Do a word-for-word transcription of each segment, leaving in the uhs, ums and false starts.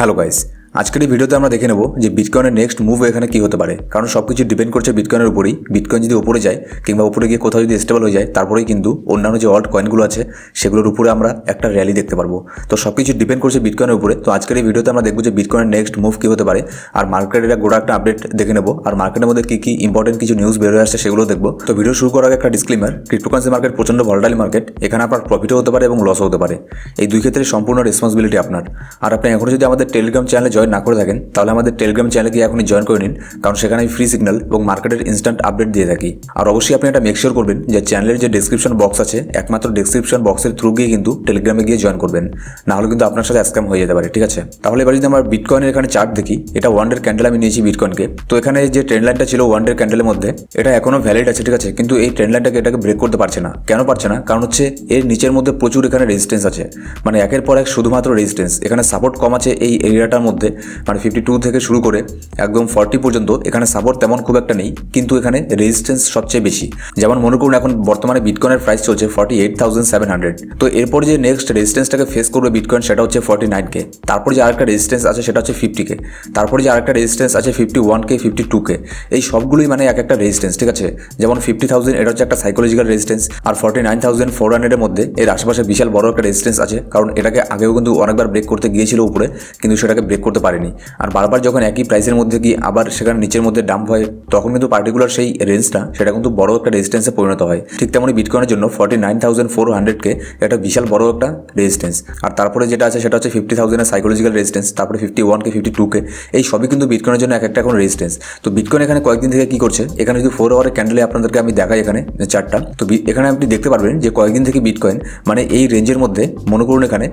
Hello guys आजकल এই ভিডিওতে আমরা দেখে নেব যে বিটকয়েনের নেক্সট মুভ এখানে কি হতে পারে, কারণ সবকিছু ডিপেন্ড করছে বিটকয়েনের উপরই। বিটকয়েন যদি উপরে যায় কিংবা উপরে গিয়ে কোথাও যদি স্টেবল হয়ে যায়, তারপরেই কিন্তু অন্যান্য যে অল্ট কয়েনগুলো আছে সেগুলোর উপরে আমরা একটা র্যালি দেখতে পারবো। তো সবকিছু ডিপেন্ড করছে বিটকয়েনের উপরে। তো আজকের এই ভিডিওতে আমরা দেখব যে বিটকয়েনের নেক্সট মুভ কি হতে পারে, আর মার্কেটের গোটা একটা আপডেট দেখে নেব, আর মার্কেটের মধ্যে কি কি ইম্পর্টেন্ট কিছু নিউজ বের হয়ে আসছে সেগুলো দেখবো। তো ভিডিও শুরু করার আগে একটা ডিসক্লেমার, ক্রিপ্টোকারেন্সি মার্কেট প্রচন্ড ভলটাইল মার্কেট, এখানে আপনার প্রফিটও হতে পারে এবং লসও হতে পারে। এই দুই ক্ষেত্রে সম্পূর্ণ রেসপন্সিবিলিটি আপনার। আর আপনি এখন যদি আমাদের টেলিগ্রাম চ্যানেলে জয়েন না করে থাকেন তাহলে আমাদের টেলিগ্রাম চ্যানেলে গিয়ে এখনই জয়েন করে নিন, কারণ সেখানে আমি ফ্রি সিগন্যাল এবং মার্কেটের ইনস্ট্যান্ট আপডেট দিয়ে থাকি। আর অবশ্যই আপনি এটা মেক শিওর করবেন যে চ্যানেলের যে ডেসক্রিপশন বক্স আছে, একমাত্র ডেসক্রিপশন বক্সের থ্রু গিয়ে কিন্তু টেলিগ্রামে গিয়ে জয়েন করবেন, না হলে কিন্তু আপনার সাথে স্ক্যাম হয়ে যেতে পারে। ঠিক আছে, তাহলে এবার যদি আমরা বিটকয়েনের এখানে চার্ট দেখি, এটা ওয়ান ডের ক্যান্ডেল আমি নিয়েছি বিটকয়েনকে। তো এখানে যে ট্রেন্ড লাইনটা ছিল ওয়ান ডের ক্যান্ডেলের মধ্যে, এটা এখনো ভ্যালিড আছে। ঠিক আছে, কিন্তু এই ট্রেন্ড লাইনটাকে এটাকে ব্রেক করতে পারছে না। কেন পারছে না? কারণ হচ্ছে এর নিচের মধ্যে প্রচুর এখানে রেজিস্ট্যান্স আছে, মানে একের পর এক শুধুমাত্র রেজিস্ট্যান্স। এখানে সাপোর্ট কম আছে এই এরিয়াটার মধ্যে, মানে ফিফটি টু থেকে শুরু করে একদম ফর্টি পর্যন্ত এখানে সাপোর্ট তেমন খুব একটা নেই, কিন্তু এখানে রেজিস্ট্যান্স সবচেয়ে বেশি। যেমন মনে করুন এখন বর্তমানে বিটকয়েনের প্রাইস চলছে forty eight thousand seven hundred. তো এরপর যে নেক্সট রেজিস্ট্যান্সটাকে ফেস করবে বিটকয়েন সেটা হচ্ছে ফর্টি নাইন কে। তারপর যে আরেকটা রেজিস্ট্যান্স আছে সেটা হচ্ছে ফিফটি কে। তারপর যে আরেকটা রেজিস্ট্যান্স আছে fifty one K, fifty two K. এই সবগুলোই মানে এক একটা রেজিস্ট্যান্স। ঠিক আছে, যেমন ফিফটি থাউজেন্ড এটা হচ্ছে একটা সাইকোলজিক্যাল রেজিস্ট্যান্স, আর ফর্টি নাইন থাউজেন্ড ফোর হান্ড্রেডের মধ্যে এর আশেপাশে বিশাল বড় একটা রেজিস্ট্যান্স আছে, কারণ এটাকে আগেও কিন্তু অনেকবার ব্রেক করতে গিয়েছিল উপরে, কিন্তু সেটাকে ব্রেক করতে পারেনি। আর বারবার যখন একই প্রাইসের মধ্যে গিয়ে আবার সেখানে নিচের মধ্যে ডাম্প হয়, তখন কিন্তু পার্টিকুলার সেই রেঞ্জটা সেটা কিন্তু বড় একটা রেজিস্ট্যান্সে পরিণত হয়। ঠিক তেমনই বিটকয়েনের জন্য ফর্টি নাইন থাউজেন্ড ফোর হান্ড্রেডকে একটা বিশাল বড় একটা রেজিস্ট্যান্স, আর তারপরে যেটা আছে সেটা হচ্ছে ফিফটি থাউজেন্ডের সাইকোলজিক্যাল রেজিস্ট্যান্স, তারপরে ফিফটি ওয়ানকে, ফিফটি টুকে। এই সবই কিন্তু বিটকয়েনের জন্য এক একটা এখন রেজিস্ট্যান্স। তো বিটকয়েন এখানে কয়েকদিন থেকে কী করছে, এখানে যদি ফোর আওয়ারের ক্যান্ডেলে আপনাদেরকে আমি দেখাই এখানে চারটা। তো এখানে আপনি দেখতে পারবেন যে কয়েকদিন থেকে বিটকয়েন মানে এই রেঞ্জের মধ্যে, মনে করুন এখানে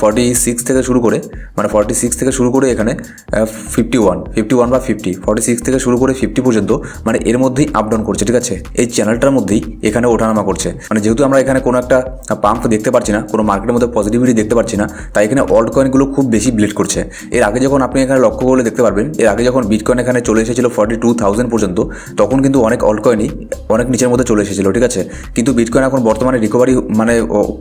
ফর্টি সিক্স থেকে শুরু করে মানে ফর্টি সিক্স থেকে শুরু করে এখানে ফিফটি ওয়ান ফিফটি ওয়ান বা ফিফটি ফর্টি সিক্স থেকে শুরু করে ফিফটি পর্যন্ত, মানে এর মধ্যেই আপডাউন করছে। ঠিক আছে, এই চ্যানেলটার মধ্যেই এখানে ওঠানামা করছে। মানে যেহেতু আমরা এখানে কোনো একটা পাম্প দেখতে পাচ্ছি না, কোনো মার্কেটের মধ্যে পজিটিভিটি দেখতে পাচ্ছি না, তাই এখানে অল্ট কয়েনগুলো খুব বেশি ব্লেড করছে। এর আগে যখন আপনি এখানে লক্ষ্য করলে দেখতে পারবেন, এর আগে যখন বিটকয়েন এখানে চলে এসেছিল ফর্টি টু থাউজেন্ড পর্যন্ত, তখন কিন্তু অনেক অল্ট কয়েনই অনেক নিচের মধ্যে চলে এসেছিল। ঠিক আছে, কিন্তু বিটকয়েন এখন বর্তমানে রিকভারি মানে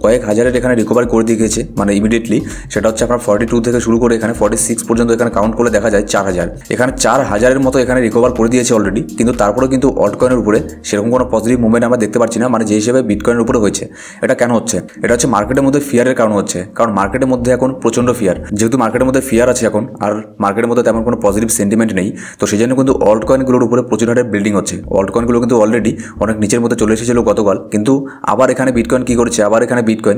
কয়েক হাজারের এখানে রিকভারি করে দিয়ে গেছে, মানে ইমিডিয়েটলি। সেটা হচ্ছে আপনার ফর্টি টু থেকে শুরু করে এখানে ফর্টি সিক্স পর্যন্ত এখানে কাউন্ট করলে দেখা যায় চার হাজার, এখানে চার হাজারের মতো এখানে রিকভার করে দিয়েছে অলরেডি। কিন্তু তারপরেও কিন্তু অল্টকয়েনের উপরে সেরকম কোনো পজিটিভ মুভমেন্ট আমরা দেখতে পাচ্ছি না, মানে যে হিসেবে বিটকয়েনের উপরে হয়েছে। এটা কেন হচ্ছে? এটা হচ্ছে মার্কেটের মধ্যে ফিয়ারের কারণে হচ্ছে, কারণ মার্কেটের মধ্যে এখন প্রচণ্ড ফিয়ার। যেহেতু মার্কেটের মধ্যে ফিয়ার আছে এখন, আর মার্কেটের মধ্যে তেমন কোনো পজিটিভ সেন্টিমেন্ট নেই, তো সেই জন্য কিন্তু অল্টকয়েনগুলোর উপরে প্রচুর হারে বিল্ডিং হচ্ছে। অল্টকয়েনগুলো কিন্তু অলরেডি অনেক নিচের মধ্যে চলে এসেছিল গতকাল, কিন্তু আবার এখানে বিটকয়েন কী করেছে, আবার এখানে বিটকয়েন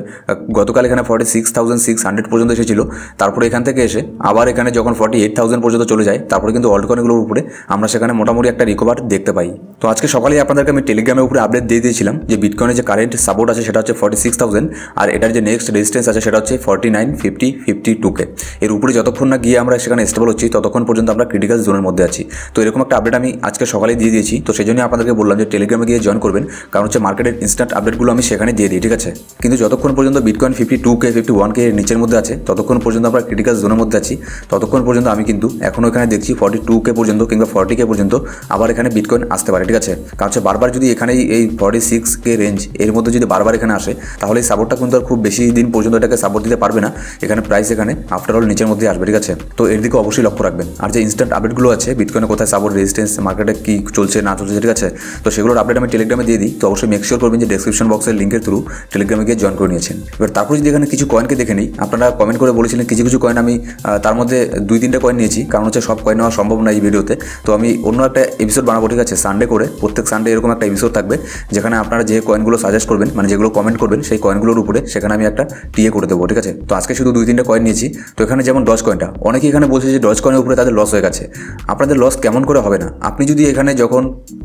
গতকাল এখানে forty six thousand six hundred পর্যন্ত এসেছিল, তারপরে এখান থেকে এসে আবার এখানে যখন ফর্টি এইট থাউজেন্ড পর্যন্ত চলে যায়, তারপরে কিন্তু অল্টকয়েনগুলোর উপরে আমরা সেখানে মোটামুটি একটা রিকভার দেখতে পাই। তো আজকে সকালেই আপনাদেরকে আমি টেলিগ্রামের উপরে আপডেট দিয়ে দিয়েছিলাম যে বিটকয়েনের যে কারেন্ট সাপোর্ট আছে সেটা হচ্ছে ফর্টি সিক্স থাউজেন্ড, আর এটার যে নেক্সট রেজিস্ট্যান্স আছে সেটা হচ্ছে ফর্টি নাইন ফিফটি ফিফটি টুকে। এর উপরে যতক্ষণ না গিয়ে আমরা সেখানে স্টেবল হচ্ছি ততক্ষণ পর্যন্ত আমরা ক্রিটিক্যাল জোনের মধ্যে আছি। তো এরকম একটা আপডেট আমি আজকে সকালে দিয়ে দিয়েছি। তো সেই জন্য আপনাদেরকে বললাম যে টেলিগ্রামে গিয়ে জয়েন করবেন, কারণ হচ্ছে মার্কেটের ইনস্ট্যান্ট আপডেটগুলো আমি সেখানে দিয়ে দিই। ঠিক আছে, কিন্তু যতক্ষণ পর্যন্ত bitcoin fifty two K fifty one K এর নিচের মধ্যে আছে ততক্ষণ পর্যন্ত আমরা ক্রিটিক্যাল জোনের মধ্যে আছি। ততক্ষণ পর্যন্ত আমি কিন্তু এখনও এখানে দেখছি ফর্টি টু কে পর্যন্ত কিংবা ফর্টি কে পর্যন্ত আবার এখানে বিটকয়েন আসতে পারে। ঠিক আছে, কারণ হচ্ছে বারবার যদি এখানে এই ফর্টি সিক্স কে রেঞ্জ এর মধ্যে যদি বারবার এখানে আসে, তাহলে এই সাপোর্টটা কিন্তু আর খুব বেশি দিন পর্যন্ত এটাকে সাপোর্ট দিতে পারবে না। এখানে প্রাইস এখানে আফটারঅল নিচের মধ্যে আসবে। ঠিক আছে, তো এর দিকে অবশ্যই লক্ষ্য রাখবেন। আর যে ইনস্ট্যান্ট আপডেটগুলো আছে বিটকয়েনে কোথায় সাপোর্ট, রেজিস্ট্যান্স, মার্কেটে কী চলছে না চলছে, ঠিক আছে, তো সেগুলোর আপডেট আমি টেলিগ্রামে দিয়ে দিই। তো অবশ্যই মেক শিওর করবেন যে ডেসক্রিপশন বক্সের লিঙ্কের থ্রু টেলিগ্রামে গিয়ে জয়েন করে নিয়েছেন। এবার তারপর যদি এখানে কিছু কয়েনকে দেখে নিই, আপনারা কমেন্ট করে বলেছিলেন কিছু কিছু কয়েন, আমি তার মধ্যে দুই তিনটা কয়েন নিয়েছি, কারণ হচ্ছে সব কয়েন নেওয়া সম্ভব না এই ভিডিওতে। তো আমি অন্য একটা এপিসোড বানাবো। ঠিক আছে, সানডে করে প্রত্যেক সানডে এরকম একটা এপিসোড থাকবে, যেখানে আপনারা যে কয়েনগুলো সাজেস্ট করবেন, মানে যেগুলো কমেন্ট করবেন সেই কয়েনগুলোর উপরে সেখানে আমি একটা টিএ করে দেবো। ঠিক আছে, তো আজকে শুধু দুই তিনটা কয়েন নিয়েছি। তো এখানে যেমন ডজ কয়েনটা, অনেকে এখানে বলছে যে ডজ কয়েনের উপরে তাদের লস হয়ে গেছে। আপনাদের লস কেমন করে হবে না? আপনি যদি এখানে যখন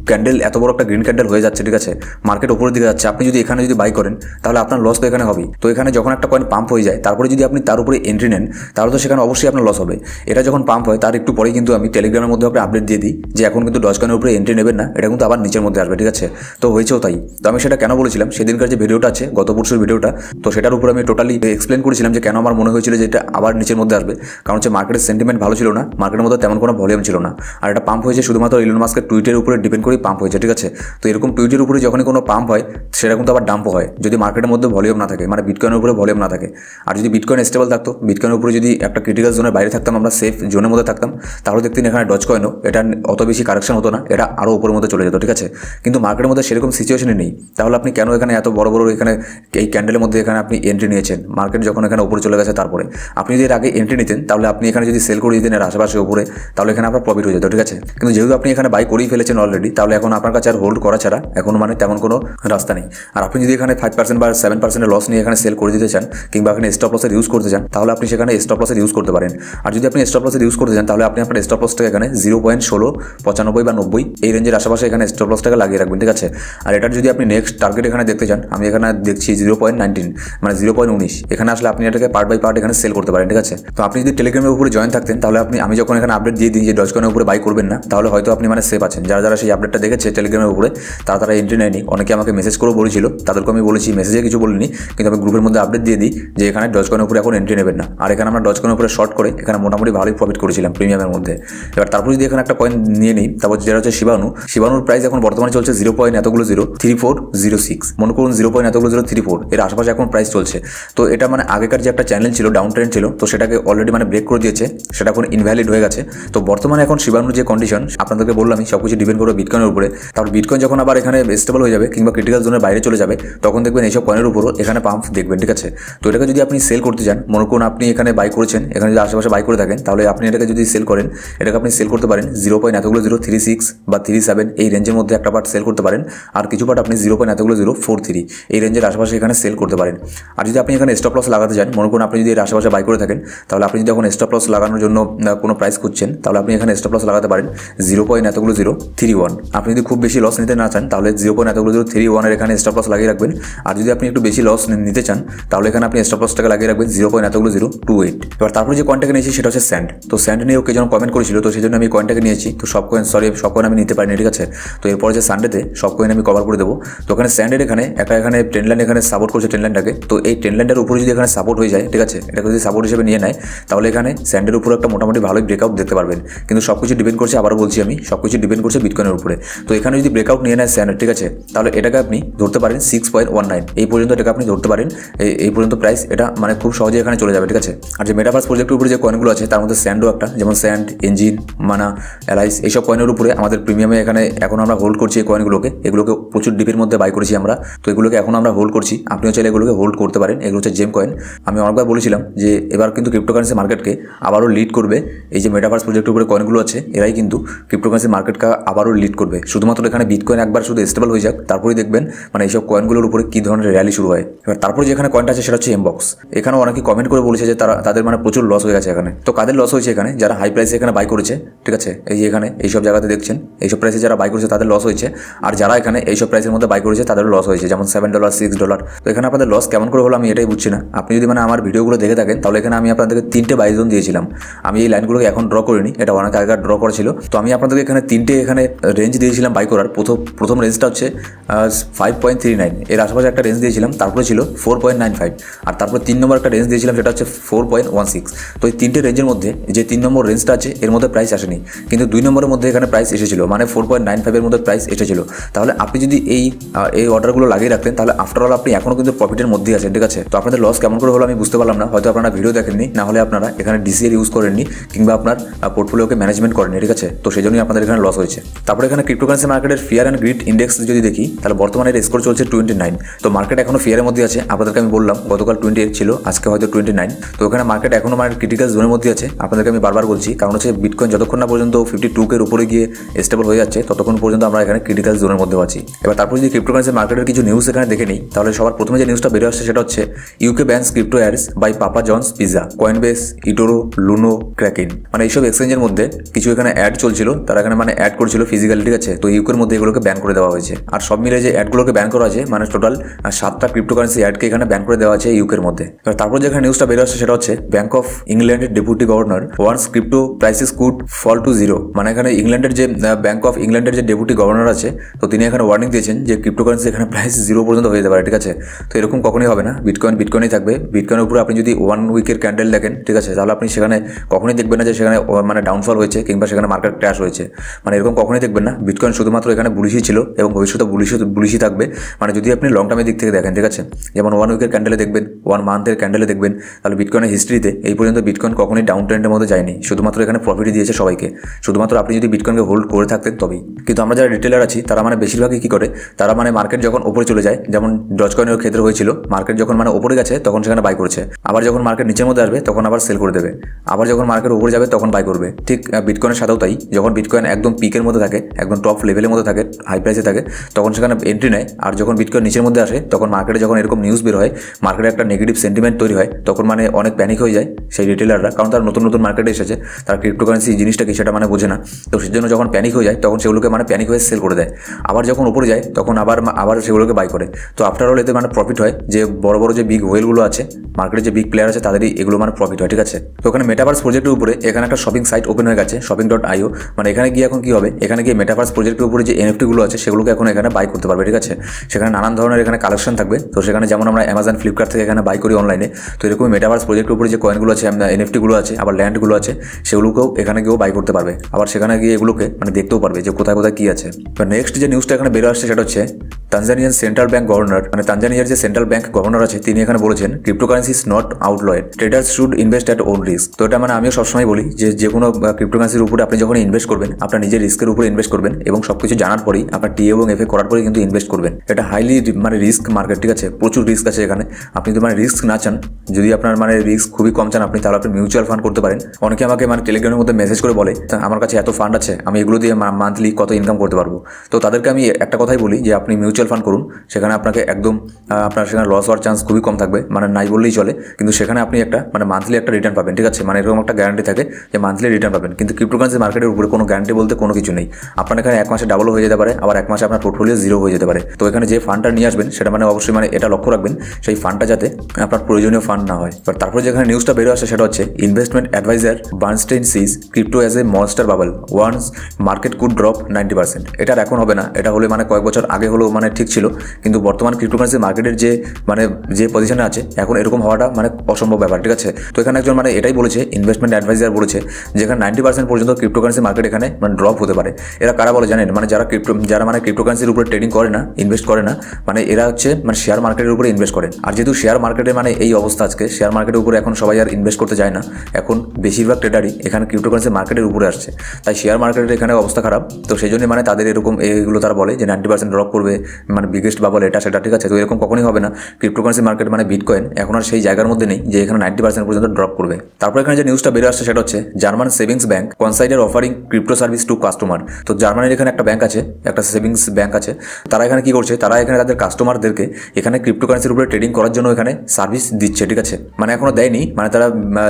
ক্যান্ডেল এত বড় একটা গ্রিন ক্যান্ডেল হয়ে যাচ্ছে, ঠিক আছে, মার্কেট উপরের দিকে যাচ্ছে, আপনি যদি এখানে যদি বাই করেন তাহলে আপনার লস তো এখানে হবেই। তো এখানে যখন একটা কয়েন পাম্প হয়ে যায় তারপরে যদি আপনি তার উপরে এন্ট্রি নেন তাহলে তো সেখানে অবশ্যই আপনার লস হবে। এটা যখন পাম্প হয় তার একটু পরেই কিন্তু আমি টেলিগ্রামের মধ্যে আপনাকে আপডেট দিয়ে দিই যে এখন কিন্তু ডজকয়েনের উপরে এন্ট্রি নেবেন না, এটা কিন্তু আবার নিচের মধ্যে আসবে। ঠিক আছে, তো হয়েছেও তাই। তো আমি সেটা কেন বলেছিলাম, সেদিনকার যে ভিডিওটা আছে গত পরশুর ভিডিওটা, তো সেটার উপরে আমি টোটালি এক্সপ্লেন করেছিলাম যে কেন আমার মনে হয়েছিল যে এটা আবার নিচের মধ্যে আসবে, কারণ হচ্ছে মার্কেটের সেন্টিমেন্ট ভালো ছিল না, মার্কেটের মধ্যে তেমন কোনো ভলিউম ছিল না, আর এটা পাম্প হয়েছে শুধুমাত্র ইলন মাস্কের টুইটের উপরে ডিপেন্ড করে পাম্প হয়েছে। ঠিক আছে, তো এরকম টুইটের উপরে যখনই কোনো পাম্প হয় সেটা কিন্তু আবার ডাম্প হয় যদি মার্কেটের মধ্যে ভলিউম না থাকে, মানে বিটকয়েনের উপরে ভলিউম না থাকে। আর যদি বিটকয়েন স্টেবল থাকতো, বিটকয়েনের উপরে যদি একটা ক্রিটিক্যাল জোনের বাইরে থাকতো, থাকতাম আমরা সেফ জোনের মধ্যে থাকতাম তাহলে দেখতেন এখানে ডজ কয়েনও এটা অত বেশি কারেকশন হতো না, এটা আরও উপরের মধ্যে চলে যেত, ঠিক আছে। কিন্তু মার্কেটের মধ্যে সেরকম সিচুয়েশনই নেই, তাহলে আপনি কেন এখানে এত বড় বড় এখানে এই ক্যান্ডেলের মধ্যে এখানে আপনি এন্ট্রি নিয়েছেন? মার্কেট যখন এখানে উপরে চলে গেছে তারপরে আপনি যদি এর আগে এন্ট্রি নিতেন তাহলে আপনি এখানে যদি সেল করে দিতেন এর আশেপাশে উপরে তাহলে এখানে আপনার প্রফিট হয়ে যেত, ঠিক আছে। কিন্তু যেহেতু আপনি এখানে বাই করেই ফেলেছেন অলরেডি, তাহলে এখন আপনার কাছে আর হোল্ড করা ছাড়া এখন মানে তেমন কোনো রাস্তা নেই। আর আপনি যদি এখানে ফাইভ পার্সেন্ট বা সেভেন পার্সেন্টের লস নিয়ে এখানে সেল করে দিতে চান কিংবা এখানে স্টপ লসের ইউজ করতে চান তাহলে আপনি সেখানে স্টপ লসের ইউজ করতে পারেন। আর যদি আপনি স্টপ লসের ইউজ করতে চান তাহলে আপনি আপনার স্টপ লসটাকে এখানে জিরো পয়েন্ট ষোলো পঁচানব্বই বা নব্বই এই রেঞ্জের আশেপাশে এখানে স্টপ লসটাকে লাগিয়ে রাখবেন, ঠিক আছে। আর এটার যদি আপনি নেক্সট টার্গেট এখানে দেখতে চান, আমি এখানে দেখছি জিরো পয়েন্ট নাইনটিন মানে জিরো পয়েন্ট উনিশ, এখানে আসলে আপনি এটাকে পার্ট বাই পার্ট এখানে সেল করতে পারেন, ঠিক আছে। তো আপনি যদি টেলিগ্রামের উপরে জয়েন থাকতেন তাহলে আপনি আমি যখন এখানে আপডেট দিয়ে দিই যে ডজকয়েনের উপরে বাই করবেন না তাহলে হয়তো আপনি মানে সেভ আছেন। যারা যারা সেই আপডেটটা দেখেছে টেলিগ্রামের উপরে তারা তারা এন্ট্রি নেয়নি, অনেকে আমাকে মেসেজ করে বলেছিল, তাদেরকে আমি বলেছি মেসেজে কিছু বলিনি কিন্তু আমি গ্রুপের মধ্যে আপডেট দিয়ে দিই যে এখানে ডজকয়েনের উপরে এখন এন্ট্রি নেবেন না। আর এখানে আমরা ডজকয়েনের উপরে শর্ট করে এখানে মোটামুটি ভালোই প্রফিট করেছিলাম প্রিমিয়ামের মধ্যে। এবার তারপর যদি এখানে একটা কয়েন নিয়ে নিই, তারপর যেটা হচ্ছে শিবা ইনু, শিবা ইনুর প্রাইস এখন বর্তমানে চলছে জিরো পয়েন্ট এতগুলো zero three four zero six, মনে করুন জিরো পয়েন্ট এতগুলো জিরো থ্রি ফোর এর আশেপাশে এখন প্রাইস চলছে। তো এটা মানে আগেকার যে একটা চ্যানেল ছিল ডাউন ট্রেন্ড ছিল তো সেটাকে অলরেডি মানে ব্রেক করে দিয়েছে, সেটা এখন ইনভ্যালিড হয়ে গেছে। তো বর্তমানে এখন শিবা ইনুর যে কন্ডিশন আপনাদেরকে বললাম সব কিছু ডিপেন্ড করবে বিটকয়েনের উপরে। তারপর বিটকয়েন যখন আবার এখানে স্টেবল হয়ে যাবে কিংবা ক্রিটিক্যাল জোনের বাইরে চলে যাবে তখন দেখবেন এইসব কয়েনের উপরও এখানে পাম্প দেখবেন, ঠিক আছে। তো এটাকে যদি আপনি সেল করতে চান, মনে করুন আপনি এখানে বাই করেছেন, এখানে যদি আশেপাশে বাই করে থাকেন তাহলে আপনি এটাকে যদি সেল করেন এটাকে আপনি সেল করতে পারেন জিরো পয়েন্ট এতগুলো জিরো থ্রি সিক্স বা থ্রি সেভেন এই রেঞ্জের মধ্যে একটা পার্ট সেল করতে পারেন। আর কিছু পার্ট আপনি জিরো পয়েন্ট এতগুলো জিরো ফোর থ্রি এই রেঞ্জের আশেপাশে এখানে সেল করতে পারেন। আর যদি আপনি এখানে স্টপ লস লাগাতে চান, মনে করুন আপনি যদি এর আশেপাশে বাই করে থাকেন তাহলে আপনি যদি এখন স্টপ লস লাগানোর জন্য কোনো প্রাইস খুঁজছেন তাহলে আপনি এখানে স্টপ লস লাগাতে পারেন জিরো পয়েন্ট এতগুলো জিরো থ্রি ওয়ান। আপনি যদি খুব বেশি লস নিতে না চান তাহলে জিরো পয়েন্ট এতগুলো জিরো থ্রি ওয়ানের এখানে স্টপ লস লাগিয়ে রাখবেন। আর যদি আপনি একটু বেশি লস নিতে চান তাহলে এখানে আপনি স্টপ লসটাকে লাগিয়ে রাখবেন জিরো পয়েন্ট এতগুলো জিরো টু এইট। এবার তারপরে যে কয়েনটাকে নিয়েছি সেটা হচ্ছে স্যান্ড। তো স্যান্ড নিয়ে ওকে যখন কমেন্ট করেছিল তো সেই জন্য আমি কয়েনটাকে নিয়েছি। তো সব কয়েন সরি সব কয়েন আমি নিতে পারিনি, ঠিক আছে। তো এরপরে যে সানডেতে সব কয়েন আমি কভার করে দেবো। তো ওখানে স্যান্ডের এখানে একটা এখানে টেন লাইন এখানে সাপোর্ট করছে টেন লাইনটাকে, তো এই টেন লাইনের উপরে যদি এখানে সাপোর্ট হয়ে যায়, ঠিক আছে, এটাকে যদি সাপোর্ট হিসেবে নিয়ে নেয় তাহলে এখানে স্যান্ডের উপরে একটা মোটামুটি ভালোই ব্রেকআউট দেখতে পারবেন। কিন্তু সব কিছু ডিপেন্ড করছে, আবার বলছি আমি সব কিছু ডিপেন্ড করছে বিটকয়েনের উপরে। তো এখানে যদি ব্রেকআউট নিয়ে নেয় স্যান্ড, ঠিক আছে, তাহলে এটাকে আপনি ধরতে পারেন সিক্স পয়েন্ট ওয়ান নাইন এই পর্যন্ত এটাকে আপনি ধরতে পারেন, এই পর্যন্ত প্রাইস এটা মানে খুব সহজে এখানে চলে যাবে, ঠিক আছে। আর যে মেটাভার্স প্রজেক্টের উপরে যে কয়েনগুলো আছে তার মধ্যে স্যান্ডও একটা, যেমন স্যান্ড ইঞ্জিন মানা অ্যালাইস এইসব কয়েনের উপরে আমাদের প্রিমিয়ামে এখানে এখন আমরা হোল্ড করছি এই কয়েনগুলোকে, এগুলোকে প্রচুর ডিপের মধ্যে বাই করেছি আমরা। তো এগুলোকে এখন আমরা হোল্ড করছি, আপনিও চাইলে এগুলোকে হোল্ড করতে পারেন। এগুলো হচ্ছে জেম কয়েন। আমি অনেকবার বলেছিলাম যে এবার কিন্তু ক্রিপ্টোকারেন্সি মার্কেটকে আবারও লিড করবে এই যে মেটাভার্স প্রজেক্টের উপরে কয়েনগুলো আছে, এরাই কিন্তু ক্রিপ্টোকারেন্সি মার্কেটকে আবারও লিড করবে। শুধুমাত্র এখানে বিটকয়েন একবার শুধু স্টেবল হয়ে যাক, তারপরেই দেখবেন মানে এইসব কয়েনগুলোর উপরে কী ধরনের র্যালি শুরু হয়। এবার তারপরে যেখানে কয়েনটা আছে সেটা হচ্ছে এমবক্স। এখানে অনেকে কমেন্ট করে বলেছে যে তারা তাদের মানে প্রচুর লস হয়ে গেছে এখানে। তো কাদের লস হয়েছে এখানে? যারা হাই প্রাইসে এখানে বাই করেছে, ঠিক আছে, এই যে এখানে এইসব জায়গাতে দেখছেন এইসব প্রাইসে যারা বাই করেছে তাদের লস হয়েছে। আর যারা এখানে এইসব প্রাইসের মধ্যে বাই করেছে তাদের লস হয়েছে, যেমন সেভেন ডলার সিক্স ডলার। তো এখানে আপনাদের লস কেমন করে হলো আমি এটাই বুঝছি না। আপনি যদি মানে আমার ভিডিওগুলো দেখে থাকেন তাহলে এখানে আমি আপনাদেরকে তিনটে বাই জোন দিয়েছিলাম। আমি এই লাইনগুলোকে এখন ড্র করিনি, এটা অনেক আগে ড্র করা ছিল। তো আমি আপনাদেরকে এখানে তিনটে এখানে রেঞ্জ দিয়েছিলাম বাই করার। প্রথম প্রথম রেঞ্জটা হচ্ছে ফাইভ পয়েন্ট থ্রি নাইন এর আশেপাশে একটা রেঞ্জ দিয়েছিলাম, তারপরে ছিল ফোর পয়েন্ট নাইন ফাইভ আর তারপর তিন নম্বর একটা রেঞ্জ দিয়েছিলাম সেটা হচ্ছে ফোর পয়েন্ট ওয়ান সিক্স। তো এই তিনটে রেঞ্জের মধ্যে যে তিন নম্বর রেঞ্জটা আছে এর মধ্যে প্রাইস আসেনি, কিন্তু দুই নম্বরের মধ্যে এখানে প্রাইস এসেছিল, মানে ফোর পয়েন্ট নাইন ফাইভের মধ্যে প্রাইস এসেছিল। তাহলে আপনি যদি এই এই অর্ডারগুলো লাগিয়ে রাখতেন তাহলে আফটারঅল আপনি এখনও কিন্তু প্রফিটের মধ্যেই আছেন, ঠিক আছে। তো আপনাদের লস কেমন করে হলো আমি বুঝতে পারলাম না, হয়তো আপনারা ভিডিও দেখেননি, না হলে আপনারা এখানে ডিসিএল ইউজ করেননি কিংবা আপনার পোর্টফোলিওকে ম্যানেজমেন্ট করেননি, ঠিক আছে। তো সেই জন্যই আপনাদের এখানে লস হয়েছে। তারপরে এখানে ক্রিপ্টোকারেন্সি মার্কেটের ফিয়ার অ্যান্ড গ্রিড ইন্ডেক্স যদি দেখি তাহলে বর্তমানে এর স্কোর চলছে টোয়েন্টি নাইন। তো মার্কেট এখনও ফিয়ারের মধ্যে আছে, আপনাদেরকে আমি বললাম গতকাল টোয়েন্টি এইট ছিল, আজকে হয়তো টোয়েন্টি নাইন। তো এখানে মার্কেট এখনও মানে ক্রিটিক্যাল জোনের মধ্যে আছে, আপনাদেরকে আমি বারবার বলছি, কারণ হচ্ছে বিটকয়েন যতক্ষণ না পর্যন্ত ফিফটি টু কের উপরে গিয়ে স্টেবল হয়ে যাচ্ছে ততক্ষণ পর্যন্ত আমরা এখানে ক্রিটিক্যাল জোনের মধ্যে আছি। এবার তারপর যদি ক্রিপ্টোকারেন্সি মার্কেটের কিছু নিউজ এখানে দেখে নিই তাহলে সবার প্রথমে যে নিউজটা বেরিয়ে আসছে সেটা হচ্ছে UK bans crypto ads by Papa Johns pizza, Coinbase, eToro, Luno, Kraken, মানে এইসব এক্সচেঞ্জের মধ্যে কিছু এখানে অ্যাড চলছিল, তারা এখানে মানে অ্যাড করছিল ফিজিক্যালি, ঠিক আছে। তো ইউকের মধ্যে এগুলোকে ব্যান করে দেওয়া হয়েছে। আর সব মিলে যে অ্যাডগুলোকে ব্যান করা আছে মানে টোটাল সাতটা ক্রিপ্টোকারেন্সি অ্যাডকে এখানে ব্যান করে দেওয়া আছে ইউকের মধ্যে। এবার তারপর যেখানে নিউজটা বেরিয়ে আসছে সেটা হচ্ছে ব্যাঙ্ক অফ ইংল্যান্ডের deputy governor warns crypto prices could fall to zero, মানে এখানে ইংল্যান্ডের যে ব্যাঙ্ক অফ ইংল্যান্ডের যে ডেপুটি গভর্নর আছে তো তিনি এখানে ওয়ার্নিং দিয়েছেন যে ক্রিপ্টোকারেন্সি এখানে প্রাইস জিরো পর্যন্ত হয়ে যেতে পারে, ঠিক আছে। তো এরকম কখনোই হবে না, বিটকয়েন বিটকয়েনই থাকবে। বিটকয়েনের উপরে আপনি যদি ওয়ান উইকের ক্যান্ডেল দেখেন, ঠিক আছে, তাহলে আপনি সেখানে কখনোই দেখবেন না যে সেখানে মানে ডাউনফল হয়েছে কিংবা সেখানে মার্কেট ক্র্যাশ হয়েছে, মানে এরকম কখনোই দেখবেন না। বিটকয়েন শুধুমাত্র এখানে বুলিশি ছিল এবং ভবিষ্যতে বুলিশি বুলিশি থাকবে, মানে যদি আপনি লং টার্মের দিক থেকে দেখেন, ঠিক আছে। যেমন ওয়ান উইকের ক্যান্ডেলে দেখবেন, ওয়ান মান্থের ক্যান্ডেলে দেখবেন, তাহলে বিটকয়েনের হিস্ট্রিতে এই পর্যন্ত বিটকয়েন কখনো কখনোই ডাউন ট্রেন্ডের মধ্যে যায়নি, শুধুমাত্র এখানে প্রফিটই দিয়েছে সবাইকে, শুধুমাত্র আপনি যদি বিটকয়েনকে হোল্ড করে থাকতেন তবেই। কিন্তু আমরা যারা রিটেলার আছি তারা মানে বেশিরভাগই কী করে, তারা মানে মার্কেট যখন ওপরে চলে যায়, যেমন ডজকয়েনের ক্ষেত্রে হয়েছিল, মার্কেট যখন মানে ওপরে গেছে তখন সেখানে বাই করছে, আবার যখন মার্কেট নিচের মধ্যে আসবে তখন আবার সেল করে দেবে, আবার যখন মার্কেট উপরে যাবে তখন বাই করবে। ঠিক বিটকয়েনের সাথেও তাই, যখন বিটকয়েন একদম পিকের মধ্যে থাকে, একদম টপ লেভেলের মধ্যে থাকে, হাই প্রাইসে থাকে, তখন সেখানে এন্ট্রি নেয়, আর যখন বিটকয়েন নিচের মধ্যে আসে তখন মার্কেটে যখন এরকম নিউজ বের হয়, মার্কেটে একটা নেগেটিভ সেন্টিমেন্ট তৈরি হয়, তখন মানে অনেক প্যানিক হয়ে যায় সেই রিটেলাররা, কারণ তারা নতুন নতুন মার্কেটে এসেছে, তারা ক্রিপ্টোকারেন্সি জিনিসটা কি সেটা মানে বোঝে না, তো সেজন্য যখন প্যানিক হয়ে যায় তখন সেগুলোকে মানে প্যানিক হয়ে সেল করে দেয়, আবার যখন উপরে যায় তখন আবার আবার সেগুলোকে বাই করে। তো আফটার অল এতে মানে প্রফিট হয়, যে বড় বড় যে বিগ হোয়েলগুলো আছে, মার্কেটে যে বিগ প্লেয়ার আছে তাদেরই এগুলো মানে প্রফিট হয়, ঠিক আছে। তো ওখানে মেটাভার্স প্রজেক্টের উপরে এখানে একটা শপিং সাইট ওপেন হয়ে গেছে, শপিং ডট আইও, মানে এখানে গিয়ে এখন কী হবে, এখানে গিয়ে মেটাভার্স প্রজেক্টের উপরে যে এনএফটিগুলো আছে সেগুলোকে এখন এখানে বাই করতে পারবে, ঠিক আছে। সেখানে নানান ধরনের এখানে কালেকশন থাকবে, তো সেখানে যেমন আমরা অ্যামাজন ফ্লিপকার্ট থেকে এখানে বাই করি অনলাইনে, তো এরকমই মেটাভার্স প্রজেক্টের উপরে যে কয়েনগুলো আছে, এনএফটিগুলো আছে, আবার ল্যান্ডগুলো আছে, সেগুলোকেও এখানে গিয়েও বাই করতে পারবে, আবার সেখানে গিয়ে এগুলোকে মানে দেখতেও পারবে যে কোথায় কোথায় কী আছে। তো নেক্সট যে নিউজটা এখানে বেরো আসছে সেটা হচ্ছে তানজানিয়ান সেন্ট্রাল ব্যাঙ্ক গভর্নর, মানে তানজানিয়ার যে সেন্ট্রাল ব্যাঙ্ক গভর্নর আছে তিনি এখানে বলেছেন cryptocurrency is not outlawed, traders should invest at own risk. তো এটা মানে আমিও সবসময় বলি যে যে কোনো ক্রিপ্টোকারেন্সির উপরে আপনি যখন ইনভেস্ট করবেন আপনার নিজের রিস্কের উপরে ইনভেস্ট করবেন, এবং সব কিছু জানার পরেই আপনার টি এবং এফ এ করার পরেই কিন্তু ইনভেস্ট করবেন। এটা হাইলি মানে রিস্ক মার্কেট, ঠিক আছে, প্রচুর রিস্ক আছে এখানে। আপনি যদি মানে রিস্ক না চান, যদি আপনার মানে রিস্ক খুবই কম চান আপনি, তাহলে আপনি মিউচুয়াল ফান্ড করতে পারেন। অনেকে আমাকে মানে টেলিগ্রামের মধ্যে মেসেজ করে বলে আমার কাছে এত ফান্ড আছে, আমি এগুলো দিয়ে মান্থলি কত ইনকাম করতে পারবো। তো তাদেরকে আমি একটা কথাই বলি যে আপনি মিউচুয়াল ফান্ড করুন, সেখানে আপনাকে একদম আপনার সেখানে লস হওয়ার চান্স খুবই কম থাকবে, মানে নাই বললেই চলে, কিন্তু সেখানে আপনি একটা মানে মান্থলি একটা রিটার্ন পাবেন, ঠিক আছে, মানে এরকম একটা গ্যারান্টি থাকে যে মান্থলি রিটার্ন পাবেন। কিন্তু ক্রিপ্টোকারেন্সি মার্কেটের উপরে কোনো গ্যারান্টি বলতে কোনো কিছু নেই, আপনার এখানে এক মাসে ডাবল হয়ে যেতে পারে, আবার এক মাসে আপনার পোর্টফোলিও জিরো হয়ে যেতে পারে। তো এখানে যে ফান্ডটা নিয়ে আসবেন সেটা মানে অবশ্যই মানে এটা লক্ষ্য রাখবেন সেই ফান্ডটা যাতে আপনার প্রয়োজনীয় ফান্ড না হয়। বাট তারপরে যেখানে নিউজটা বেরো আসে সেটা হচ্ছে investment adviser Bernstein sees crypto as a monster bubble once market could drop ninety percent. এটার এখন হবে না, এটা হলে মানে কয়েক বছর আগে হলেও মানে ঠিক ছিল, কিন্তু বর্তমান ক্রিপ্টোকারেন্সি মার্কেটের যে মানে যে পজিশনে আছে এখন এরকম হওয়াটা মানে অসম্ভব ব্যাপার, ঠিক আছে। তো এখানে একজন মানে এটাই বলেছে, ইনভেস্টমেন্ট অ্যাডভাইজার বলেছে যেখানে নাইনটি পার্সেন্ট পর্যন্ত ক্রিপ্টোকারেন্সি মার্কেট এখানে মানে ড্রপ হতে পারে। এরা কারা বলে জানেন, মানে যারা ক্রিপ্টো যারা মানে ক্রিপ্টোকারেন্সির উপরে ট্রেডিং করে না, ইনভেস্ট করে না, মানে এরা হচ্ছে মানে শেয়ার মার্কেটের উপরে ইনভেস্ট করেন। আর যেহেতু শেয়ার মার্কেটে মানে এই অবস্থা, আজকে শেয়ার মার্কেটের উপরে এখন সবাই আর ইনভেস্ট করতে যায় না, এখন বেশিরভাগ ট্রেডারই এখানে ক্রিপ্টোকারেন্সি মার্কেটের উপরে আসছে, তাই শেয়ার মার্কেটের এখানে অবস্থা খারাপ। তো সেই জন্য মানে তাদের এরকম এইগুলো তারা বলে যে নাইনটি পার্সেন্ট ড্রপ করবে, মানে বিগেস্ট বাবল এটা সেটা, ঠিক আছে। তো এরকম কখনই হবে না, ক্রিপ্টোকারেন্সি মার্কেট মানে বিটকয়েন এখন আর সেই জায়গার মধ্যে নেই যে এখানে নাইনটি পার্সেন্ট পর্যন্ত ড্রপ করবে। তারপর এখানে যে নিউজটা বেরিয়ে আসছে সেটা হচ্ছে German savings bank consider offering crypto service to customer. তো জার্মানির এখানে একটা ব্যাঙ্ক আছে, একটা সেভিংস ব্যাঙ্ক আছে, তারা এখানে কী করছে, তারা এখানে তাদের কাস্টমারদেরকে এখানে ক্রিপ্টোকারেন্সির উপরে ট্রেডিং করার জন্য এখানে সার্ভিস দিচ্ছে, ঠিক আছে, মানে এখনও দেয়নি, মানে তারা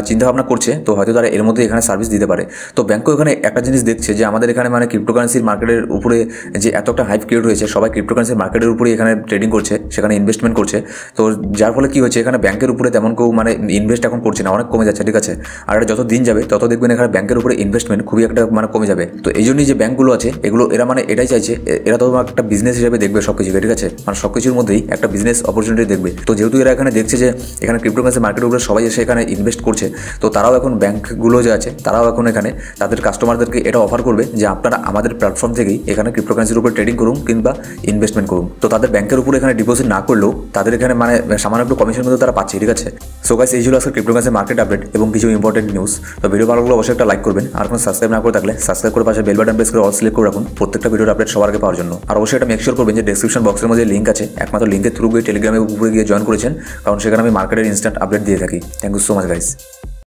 চিন্তাভাবনা করছে, তো হয়তো তারা এর মধ্যে এখানে সার্ভিস দিতে পারে। তো ব্যাঙ্কও এখানে একটা জিনিস দেখছে যে আমাদের এখানে মানে ক্রিপ্টোকারেন্সির মার্কেটের উপরে যে এত একটা হাইপ ক্রিয়েট হয়েছে, সবাই ক্রিপ্টোকারেন্সির মার্কেটের উপরে এখানে ট্রেডিং করছে, সেখানে ইনভেস্টমেন্ট করছে, তো যার ফলে কী হয়েছে এখানে ব্যাঙ্কের উপরে তেমন কেউ মানে ইনভেস্ট এখন করছে না, অনেক কমে যাচ্ছে, ঠিক আছে। আর এটা যত দিন যাবে তত দেখবেন এখানে ব্যাঙ্কের উপরে ইনভেস্টমেন্ট খুবই একটা মানে কমে যাবে। তো এই জন্যই যে ব্যাঙ্কগুলো আছে এগুলো এরা মানে এটাই চাইছে, এরা তো একটা বিজনেস হিসেবে দেখবে সব কিছুকে, ঠিক আছে, মানে সব কিছুর মধ্যেই একটা বিজনেস অপরচুনিটি দেখবে। তো যেহেতু এরা এখানে দেখছে যে এখানে ক্রিপ্টোকারেন্সি মার্কেটের উপরে সবাই এসে এখানে ইনভেস্ট করছে, তো তারাও এখন ব্যাঙ্কগুলো যে আছে তারাও এখন এখানে তাদের কাস্টমারদেরকে এটা অফার করবে যে আপনারা আমাদের প্ল্যাটফর্ম থেকেই এখানে ক্রিপ্টোকারেন্সির উপরে ট্রেডিং করুন কিংবা ইনভেস্টমেন্ট করুন। তো তাদের ব্যাঙ্কের উপরে এখানে ডিপোজিট না করলেও তাদের এখানে মানে সামান্য একটু কমিশন কিন্তু তারা পাচ্ছে, ঠিক আছে। সো গাইস এই ছিল আজকে ক্রিপ্টোকারেন্সি মার্কেট আপডেট এবং কিছু ইম্পর্টেন্ট নিউজ। তো ভিডিও ভালো লাগলে অবশ্যই একটা লাইক করবেন, আর কোনো সাবস্ক্রাইব না করে থাকলে সাবস্ক্রাইব করে পাশে বেল বাটন প্রেস করে অল সিলেক্ট করে রাখুন প্রত্যেকটা ভিডিওর আপডেট সবার আগে পাওয়ার জন্য। আর অবশ্যই এটা মেক শিওর করবেন যে ডেসক্রিপশন বক্সের মধ্যে লিঙ্ক আছে, একমাত্র লিঙ্কের থ্রু গিয়ে টেলিগ্রামে উপরে গিয়ে জয়েন করেছেন, কারণ সেখানে আমি মার্কেটের ইনস্ট্যান্ট আপডেট দিয়ে থাকি। Thank you so much guys.